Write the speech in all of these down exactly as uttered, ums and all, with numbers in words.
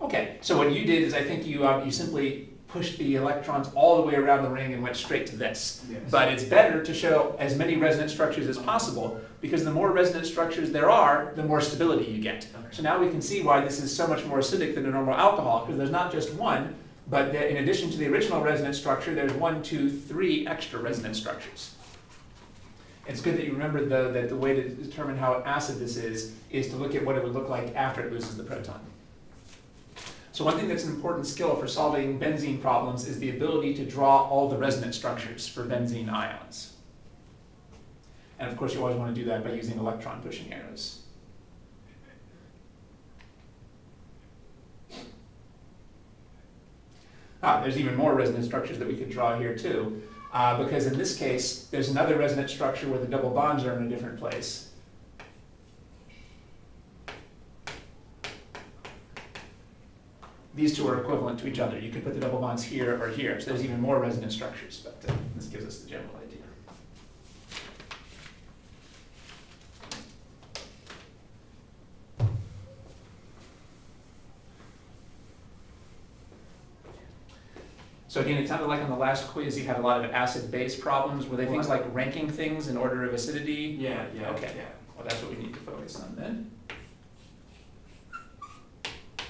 Okay, so what you did is I think you, um, you simply pushed the electrons all the way around the ring and went straight to this. Yes. But it's better to show as many resonant structures as possible, because the more resonant structures there are, the more stability you get. Okay. So now we can see why this is so much more acidic than a normal alcohol, because there's not just one, but in addition to the original resonance structure, there's one, two, three extra resonance structures. It's good that you remember, though, that the way to determine how acid this is is to look at what it would look like after it loses the proton. So one thing that's an important skill for solving benzene problems is the ability to draw all the resonance structures for benzene ions. And of course you always want to do that by using electron pushing arrows. Ah, there's even more resonance structures that we could draw here too, uh, because in this case there's another resonance structure where the double bonds are in a different place. These two are equivalent to each other. You can put the double bonds here or here. So there's even more resonance structures, but uh, this gives us the general idea. So again, it sounded like on the last quiz you had a lot of acid-base problems. Were they well, things like ranking things in order of acidity? Yeah, yeah, okay. Yeah. Well, that's what we need to focus on then.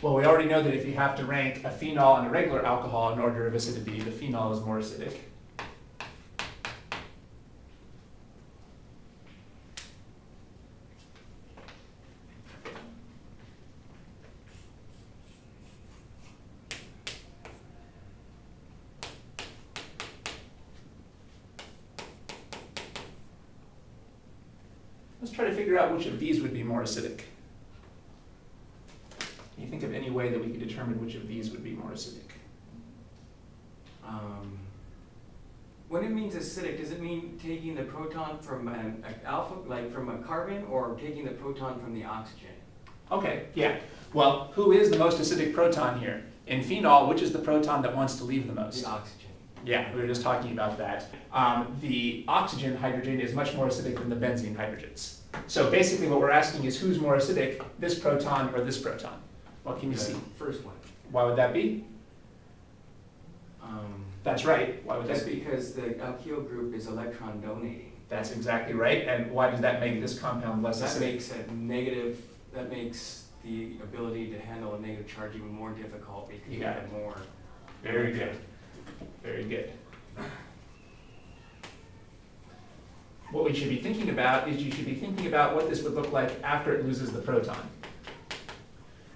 Well, we already know that if you have to rank a phenol and a regular alcohol in order of acidity, the phenol is more acidic. Let's try to figure out which of these would be more acidic. Can you think of any way that we could determine which of these would be more acidic? Um, when it means acidic, does it mean taking the proton from an alpha, like from a carbon, or taking the proton from the oxygen? Okay, yeah. Well, who is the most acidic proton here? In phenol, which is the proton that wants to leave the most? The oxygen. Yeah, we were just talking about that. Um, the oxygen hydrogen is much more acidic than the benzene hydrogens. So basically what we're asking is who's more acidic, this proton or this proton? Well, can you see? First one. Why would that be? Um, That's right. Why would that be? Because the alkyl group is electron donating. That's exactly right. And why does that make this compound less acidic? That makes it negative. That makes the ability to handle a negative charge even more difficult because you have more. Very good. Very good. What we should be thinking about is you should be thinking about what this would look like after it loses the proton.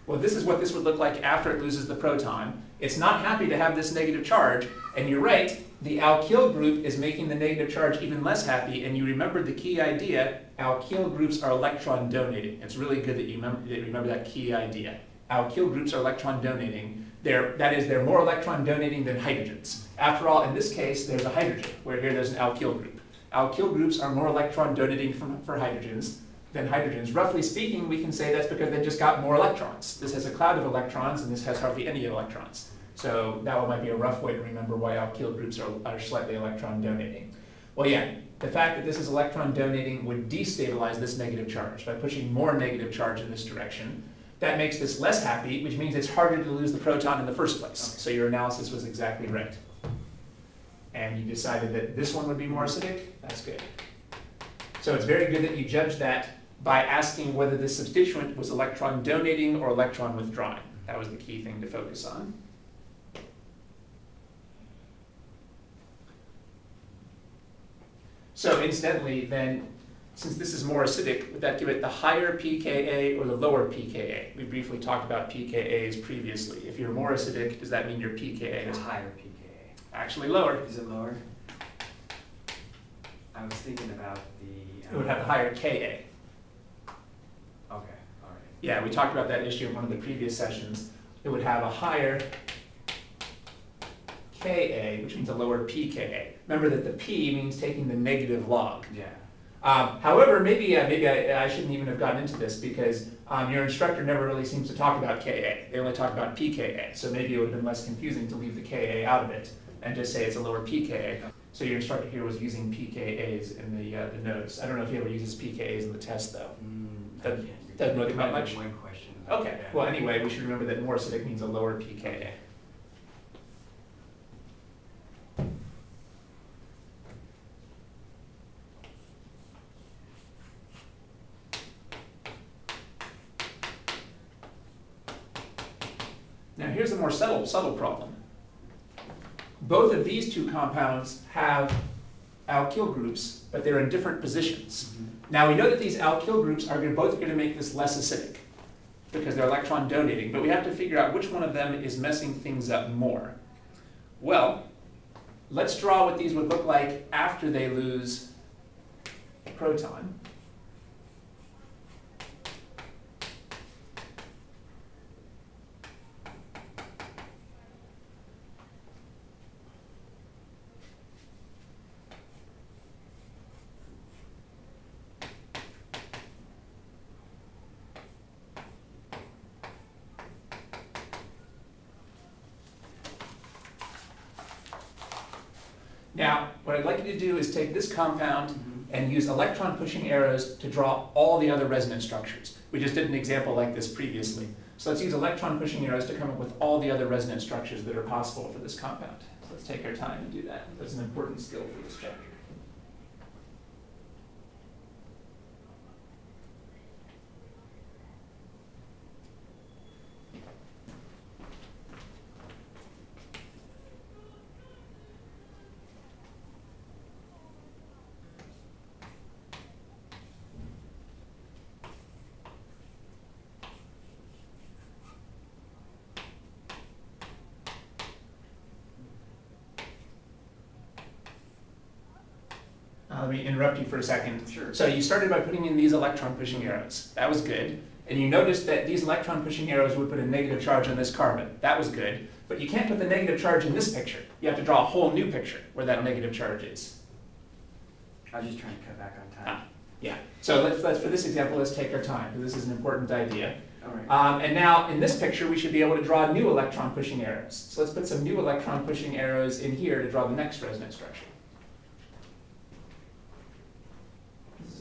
Well, this is what this would look like after it loses the proton. It's not happy to have this negative charge, and you're right, the alkyl group is making the negative charge even less happy, and you remembered the key idea, alkyl groups are electron donating. It's really good that you remember that, remember that key idea. Alkyl groups are electron donating. They're, that is, they're more electron donating than hydrogens. After all, in this case, there's a hydrogen, where here there's an alkyl group. Alkyl groups are more electron donating from, for hydrogens than hydrogens. Roughly speaking, we can say that's because they just got more electrons. This has a cloud of electrons, and this has hardly any electrons. So that might be a rough way to remember why alkyl groups are, are slightly electron donating. Well, yeah, the fact that this is electron donating would destabilize this negative charge by pushing more negative charge in this direction. That makes this less happy, which means it's harder to lose the proton in the first place. Okay. So your analysis was exactly right. And you decided that this one would be more acidic? That's good. So it's very good that you judged that by asking whether the substituent was electron donating or electron withdrawing. That was the key thing to focus on. So incidentally then, since this is more acidic, would that give it the higher pKa or the lower pKa? We briefly talked about pKa's previously. If you're more acidic, does that mean your pKa is higher? pKa. Actually lower. Is it lower? I was thinking about the... Um, it would have the higher Ka. Okay, all right. Yeah, we talked about that issue in one of the previous sessions. It would have a higher Ka, which means a lower pKa. Remember that the P means taking the negative log. Yeah. Um, however, maybe, uh, maybe I, I shouldn't even have gotten into this because um, your instructor never really seems to talk about Ka. They only talk about pKa, so maybe it would have been less confusing to leave the Ka out of it and just say it's a lower pKa. So your instructor here was using pKa's in the, uh, the notes. I don't know if he ever uses pKa's in the test, though. Mm, that doesn't really come up much. One question. Okay, well anyway, we should remember that more acidic means a lower pKa. Now here's a more subtle, subtle problem. Both of these two compounds have alkyl groups, but they're in different positions. Mm-hmm. Now we know that these alkyl groups are both going to make this less acidic because they're electron donating, but we have to figure out which one of them is messing things up more. Well, let's draw what these would look like after they lose a proton. Now, what I'd like you to do is take this compound mm-hmm. and use electron pushing arrows to draw all the other resonance structures. We just did an example like this previously. So let's use electron pushing arrows to come up with all the other resonance structures that are possible for this compound. So let's take our time and do that. That's an important skill for this chapter. Let me interrupt you for a second. Sure. So you started by putting in these electron pushing arrows. That was good. And you noticed that these electron pushing arrows would put a negative charge on this carbon. That was good. But you can't put the negative charge in this picture. You have to draw a whole new picture where that negative charge is. I was just trying to cut back on time. Ah, yeah. So let's, let's, for this example, let's take our time, because this is an important idea. All right. Um, and now in this picture, we should be able to draw new electron pushing arrows. So let's put some new electron pushing arrows in here to draw the next resonance structure.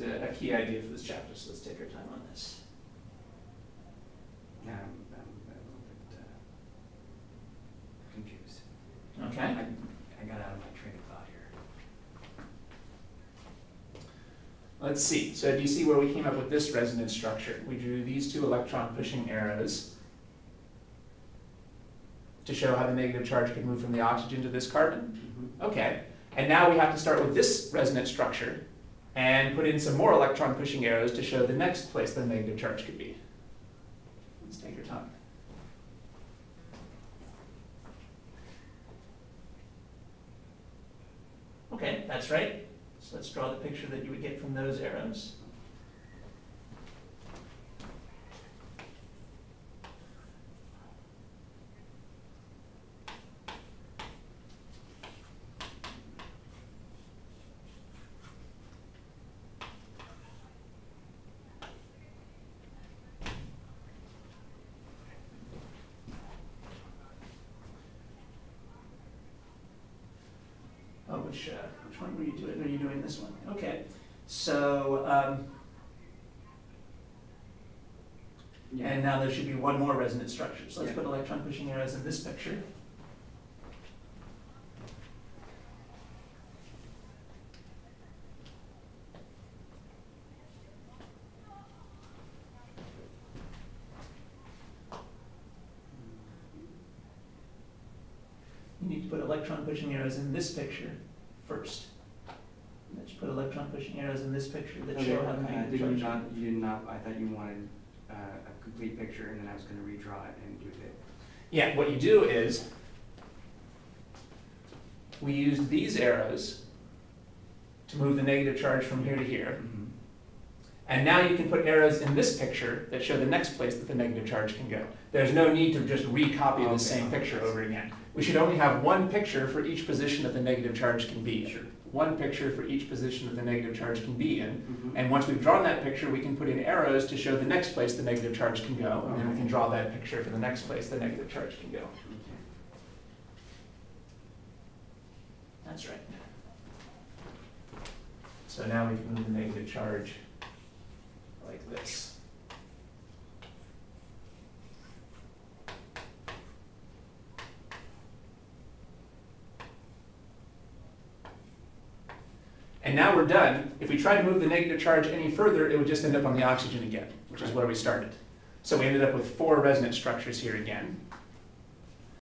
A key idea for this chapter, so let's take our time on this. Yeah, I'm, I'm, I'm a little bit uh, confused. Okay. I, I got out of my train of thought here. Let's see. So do you see where we came up with this resonance structure? We drew these two electron pushing arrows to show how the negative charge could move from the oxygen to this carbon. Mm-hmm. Okay. And now we have to start with this resonance structure and put in some more electron pushing arrows to show the next place the negative charge could be. Let's take your time. Okay, that's right. So let's draw the picture that you would get from those arrows. Which, uh, which one were you doing? Are you doing this one? Okay. So, um, yeah. And now there should be one more resonance structure. So let's yeah. put electron pushing arrows in this picture. You need to put electron pushing arrows in this picture first. Let's put electron pushing arrows in this picture that okay, show how the negative charge. You not, you did not, I thought you wanted uh, a complete picture, and then I was going to redraw it and do it. Yeah, what you do is we used these arrows to move the negative charge from here to here. Mm-hmm. And now you can put arrows in this picture that show the next place that the negative charge can go. There's no need to just recopy okay, the same okay. picture over again. We should only have one picture for each position that the negative charge can be. Sure. One picture for each position that the negative charge can be in. Mm-hmm. And once we've drawn that picture, we can put in arrows to show the next place the negative charge can go. And okay. then we can draw that picture for the next place the negative charge can go. Okay. That's right. So now we can move the negative charge like this. And now we're done. If we try to move the negative charge any further, it would just end up on the oxygen again, which is where we started. So we ended up with four resonance structures here again.